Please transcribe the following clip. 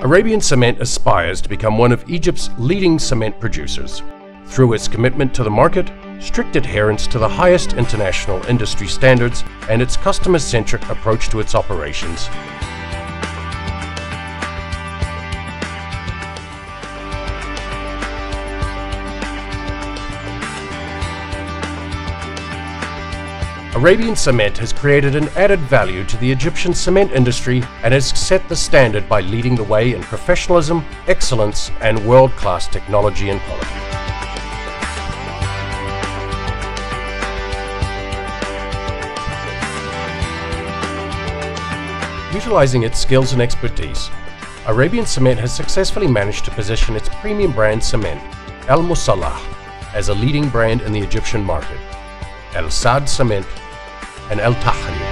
Arabian Cement aspires to become one of Egypt's leading cement producers. Through its commitment to the market, strict adherence to the highest international industry standards, and its customer-centric approach to its operations. Arabian Cement has created an added value to the Egyptian cement industry and has set the standard by leading the way in professionalism, excellence, and world-class technology and quality. Utilizing its skills and expertise, Arabian Cement has successfully managed to position its premium brand cement, Al Musalah, as a leading brand in the Egyptian market, Al Saad Cement and El Tahan.